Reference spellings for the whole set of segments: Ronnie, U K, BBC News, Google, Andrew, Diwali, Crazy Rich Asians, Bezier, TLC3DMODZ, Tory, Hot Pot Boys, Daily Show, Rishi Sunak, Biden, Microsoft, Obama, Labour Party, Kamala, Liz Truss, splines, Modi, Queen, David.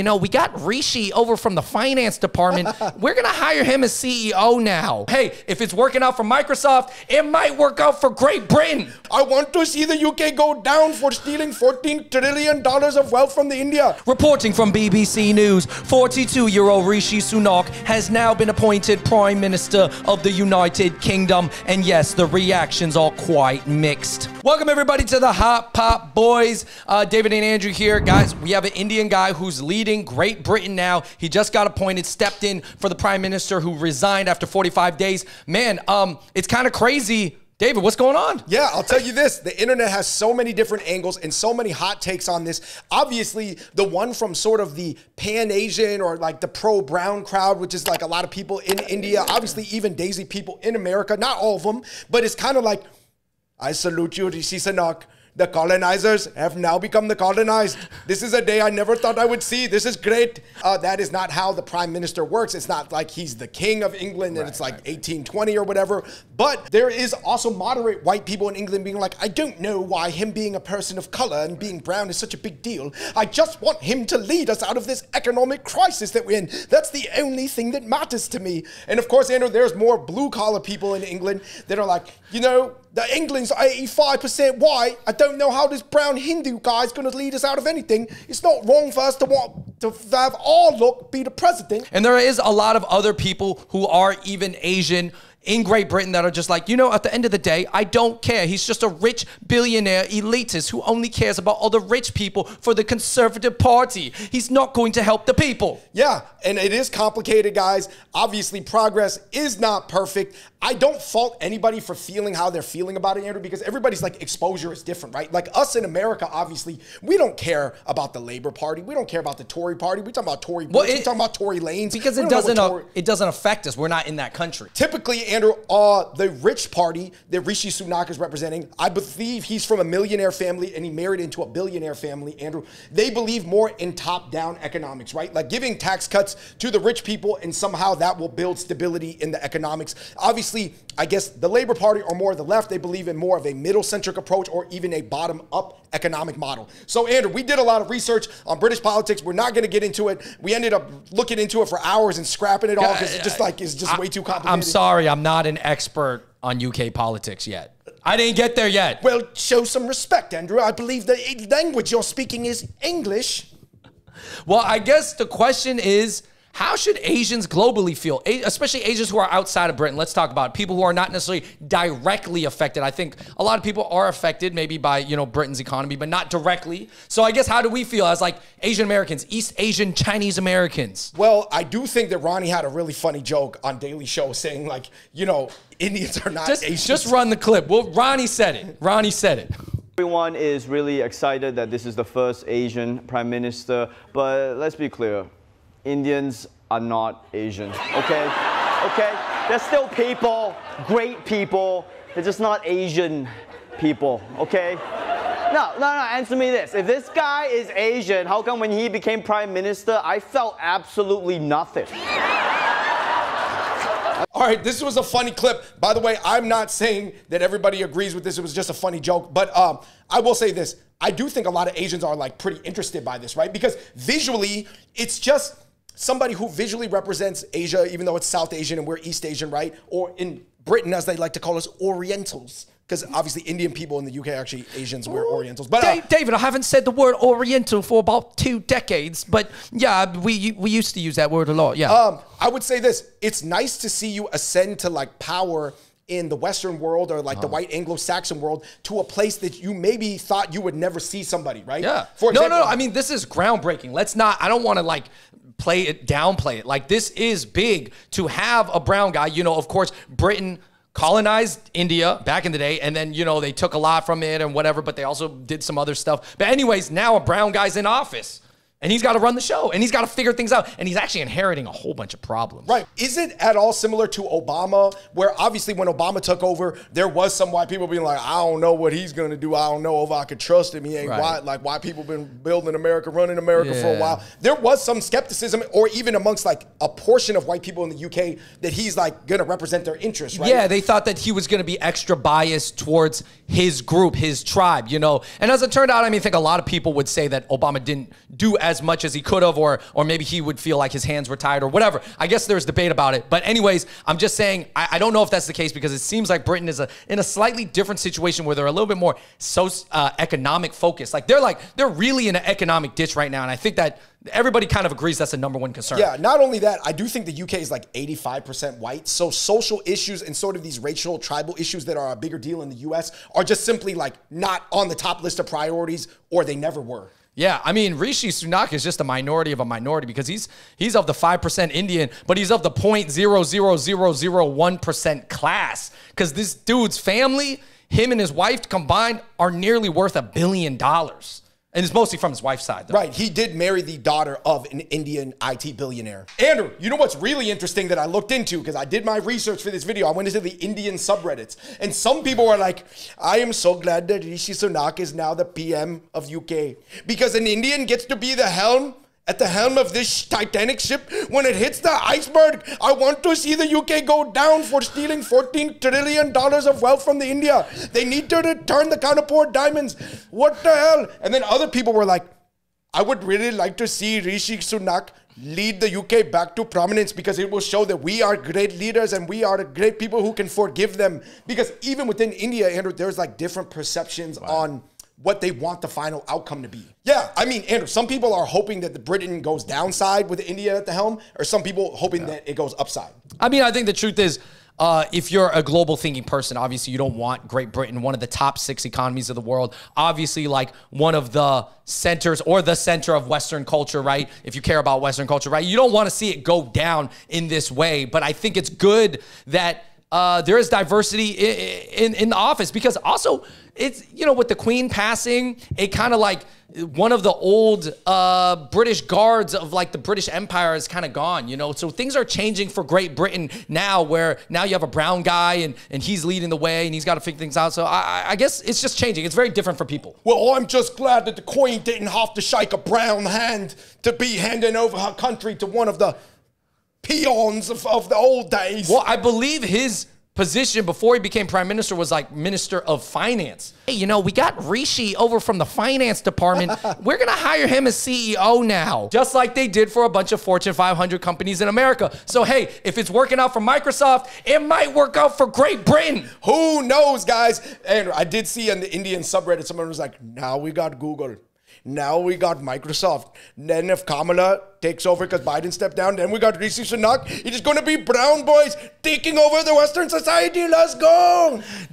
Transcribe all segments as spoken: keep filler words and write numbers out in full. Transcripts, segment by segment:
you know, we got Rishi over from the finance department. We're going to hire him as C E O now. Hey, if it's working out for Microsoft, it might work out for Great Britain. I want to see the U K go down for stealing fourteen trillion dollars of wealth from the India. Reporting from B B C News, forty-two-year-old Rishi Sunak has now been appointed Prime Minister of the United Kingdom. And yes, the reactions are quite mixed. Welcome everybody to the Hot Pot Boys. Uh, David and Andrew here. Guys, we have an Indian guy who's leading Great Britain now. He just got appointed, stepped in for the Prime Minister who resigned after forty-five days. Man, um, it's kind of crazy. David, what's going on? Yeah, I'll tell you this. The internet has so many different angles and so many hot takes on this. Obviously, the one from sort of the pan-Asian or like the pro-brown crowd, which is like a lot of people in India, obviously even Daisy people in America, not all of them, but it's kind of like, I salute you, Rishi Sunak. The colonizers have now become the colonized. This is a day I never thought I would see. This is great. Uh, that is not how the prime minister works. It's not like he's the king of England and right, it's like right, eighteen twenty or whatever. But there is also moderate white people in England being like, I don't know why him being a person of color and being brown is such a big deal. I just want him to lead us out of this economic crisis that we're in. That's the only thing that matters to me. And of course, Andrew, there's more blue collar people in England that are like, you know, the England's eighty-five percent white. I don't know how this brown Hindu guy's going to lead us out of anything. It's not wrong for us to want to have our look be the president. And there is a lot of other people who are even Asian in Great Britain that are just like, you know, at the end of the day, I don't care. He's just a rich billionaire elitist who only cares about all the rich people for the Conservative Party. He's not going to help the people. Yeah, and it is complicated, guys. Obviously, progress is not perfect. I don't fault anybody for feeling how they're feeling about it, Andrew, because everybody's like exposure is different, right? Like us in America, obviously, we don't care about the Labour Party. We don't care about the Tory Party. We talk about Tory well, Bush. It, we talk about Tory Lanez. Because it doesn't, Tory, it doesn't affect us. We're not in that country. Typically, Andrew, uh, the rich party that Rishi Sunak is representing, I believe he's from a millionaire family and he married into a billionaire family, Andrew. They believe more in top-down economics, right? Like giving tax cuts to the rich people and somehow that will build stability in the economics. Obviously, I guess the Labour Party or more the left, they believe in more of a middle-centric approach or even a bottom-up economic model. So, Andrew, we did a lot of research on British politics. We're not going to get into it. We ended up looking into it for hours and scrapping it all because it's just like, it's just I, way too complicated. I'm sorry, I'm not an expert on U K politics yet. I didn't get there yet. Well, show some respect, Andrew. I believe the language you're speaking is English. Well, I guess the question is, how should Asians globally feel, especially Asians who are outside of Britain? Let's talk about it. People who are not necessarily directly affected. I think a lot of people are affected maybe by, you know, Britain's economy, but not directly. So I guess how do we feel as like Asian Americans, East Asian Chinese Americans? Well, I do think that Ronnie had a really funny joke on Daily Show saying like, you know, Indians are not just, Asians. Just run the clip. Well, Ronnie said it. Ronnie said it. Everyone is really excited that this is the first Asian prime minister, but let's be clear. Indians are not Asians, okay? Okay? They're still people, great people. They're just not Asian people, okay? No, no, no, answer me this. If this guy is Asian, how come when he became prime minister, I felt absolutely nothing? All right, this was a funny clip. By the way, I'm not saying that everybody agrees with this. It was just a funny joke, but um, I will say this. I do think a lot of Asians are like pretty interested by this, right? Because visually, it's just somebody who visually represents Asia, even though it's South Asian and we're East Asian, right? Or in Britain, as they like to call us, Orientals. Because obviously Indian people in the U K are actually Asians, we're Orientals. But uh, David, I haven't said the word Oriental for about two decades, but yeah, we we used to use that word a lot, yeah. Um, I would say this, it's nice to see you ascend to like power in the Western world or like oh. the white Anglo-Saxon world to a place that you maybe thought you would never see somebody, right? Yeah. For example, no, no, no, I mean, this is groundbreaking. Let's not, I don't want to like, play it, downplay it. Like this is big to have a brown guy. You know, of course, Britain colonized India back in the day and then, you know, they took a lot from it and whatever, but they also did some other stuff. But anyways, now a brown guy's in office and he's got to run the show and he's got to figure things out and he's actually inheriting a whole bunch of problems. Right. Is it at all similar to Obama, where obviously when Obama took over, there was some white people being like, I don't know what he's going to do. I don't know if I could trust him. He ain't right. white. Like white people been building America, running America yeah. for a while. There was some skepticism or even amongst like a portion of white people in the U K that he's like going to represent their interests, right? Yeah, they thought that he was going to be extra biased towards his group, his tribe, you know. And as it turned out, I mean, I think a lot of people would say that Obama didn't do as as much as he could have, or or maybe he would feel like his hands were tied or whatever. I guess there's debate about it. But anyways, I'm just saying, I, I don't know if that's the case, because it seems like Britain is a, in a slightly different situation where they're a little bit more so uh, economic focused. Like they're like, they're really in an economic ditch right now. And I think that everybody kind of agrees that's the number one concern. Yeah, not only that, I do think the U K is like eighty-five percent white. So social issues and sort of these racial, tribal issues that are a bigger deal in the U S are just simply like not on the top list of priorities, or they never were. Yeah, I mean, Rishi Sunak is just a minority of a minority, because he's he's of the five percent Indian, but he's of the zero point zero zero zero zero one percent class, because this dude's family, him and his wife combined, are nearly worth a billion dollars. And it's mostly from his wife's side, though. Right. He did marry the daughter of an Indian I T billionaire. Andrew, you know what's really interesting that I looked into, because I did my research for this video? I went into the Indian subreddits, and some people were like, I am so glad that Rishi Sunak is now the P M of U K, because an Indian gets to be the helm, at the helm of this Titanic ship. When it hits the iceberg, I want to see the U K go down for stealing fourteen trillion dollars of wealth from the India. They need to return the counterpart diamonds. What the hell? And then other people were like, I would really like to see Rishi Sunak lead the U K back to prominence, because it will show that we are great leaders and we are great people who can forgive them. Because even within India, Andrew, there's like different perceptions wow. on what they want the final outcome to be. Yeah, I mean, Andrew, some people are hoping that the Britain goes downside with India at the helm, or some people hoping yeah. that it goes upside. I mean, I think the truth is, Uh, if you're a global thinking person, obviously you don't want Great Britain, one of the top six economies of the world, obviously like one of the centers or the center of Western culture, right? If you care about Western culture, right? You don't want to see it go down in this way, but I think it's good that Uh, there is diversity in, in, in the office, because also it's, you know, with the Queen passing, it kind of like one of the old uh, British guards of like the British Empire is kind of gone, you know? So things are changing for Great Britain now, where now you have a brown guy and, and he's leading the way and he's got to figure things out. So I, I guess it's just changing. It's very different for people. Well, I'm just glad that the Queen didn't have to shake a brown hand to be handing over her country to one of the peons of, of the old days. Well, I believe his position before he became prime minister was like minister of finance. Hey, you know, we got Rishi over from the finance department. We're going to hire him as C E O now, just like they did for a bunch of Fortune five hundred companies in America. So, hey, if it's working out for Microsoft, it might work out for Great Britain. Who knows, guys? And I did see on the Indian subreddit, someone was like, now we got Google. Now we got Microsoft. Then if Kamala takes over because Biden stepped down, then we got Rishi Sunak. It is going to be brown boys taking over the Western society. Let's go.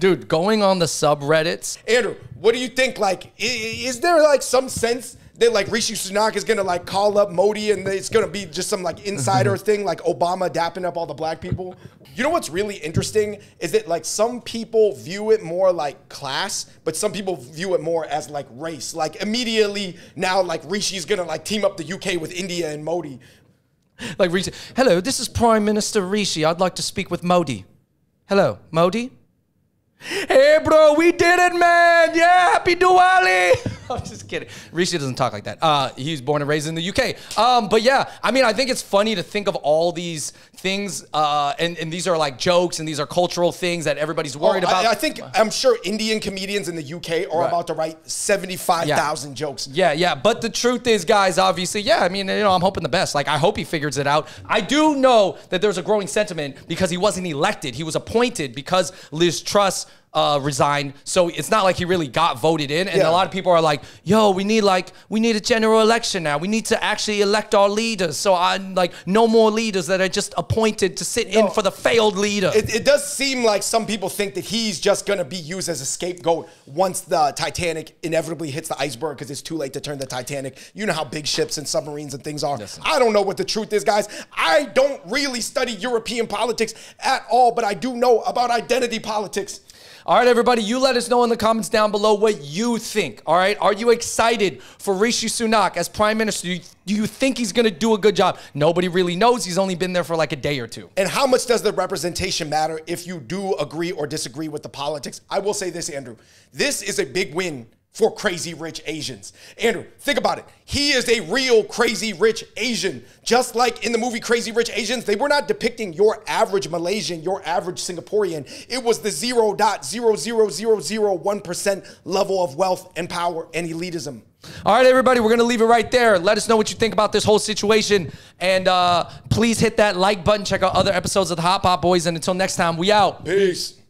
Dude, going on the subreddits. Andrew, what do you think? Like, is there like some sense that like Rishi Sunak is going to like call up Modi and it's going to be just some like insider thing, like Obama dapping up all the black people? You know what's really interesting is that like some people view it more like class, but some people view it more as like race. Like immediately now, like Rishi's going to like team up the U K with India and Modi. Like Rishi, hello, this is Prime Minister Rishi. I'd like to speak with Modi. Hello, Modi? Hey, bro, we did it, man. Yeah, happy Diwali. I'm just kidding. Rishi doesn't talk like that. Uh, he was born and raised in the U K. Um, but yeah, I mean, I think it's funny to think of all these things. Uh, and, and these are like jokes and these are cultural things that everybody's worried oh, about. I, I think, I'm sure Indian comedians in the U K are right. about to write seventy-five thousand yeah. jokes. Yeah, yeah. But the truth is, guys, obviously, yeah, I mean, you know, I'm hoping the best. Like, I hope he figures it out. I do know that there's a growing sentiment because he wasn't elected. He was appointed because Liz Truss Uh, resigned, so it's not like he really got voted in, and yeah. a lot of people are like, yo, we need like we need a general election now, we need to actually elect our leaders. So I'm like, no more leaders that are just appointed to sit no, in for the failed leader. It, it does seem like some people think that he's just gonna be used as a scapegoat once the Titanic inevitably hits the iceberg, because it's too late to turn the Titanic. You know how big ships and submarines and things are. Listen, I don't know what the truth is, guys. I don't really study European politics at all, but I do know about identity politics. All right, everybody, you let us know in the comments down below what you think, all right? Are you excited for Rishi Sunak as prime minister? Do you, do you think he's gonna do a good job? Nobody really knows. He's only been there for like a day or two. And how much does the representation matter if you do agree or disagree with the politics? I will say this, Andrew. This is a big win for Crazy Rich Asians. Andrew, think about it. He is a real Crazy Rich Asian. Just like in the movie Crazy Rich Asians, they were not depicting your average Malaysian, your average Singaporean. It was the zero point zero zero zero zero one percent level of wealth and power and elitism. All right, everybody, we're going to leave it right there. Let us know what you think about this whole situation. And uh, please hit that like button. Check out other episodes of the Hot Pot Boys. And until next time, we out. Peace.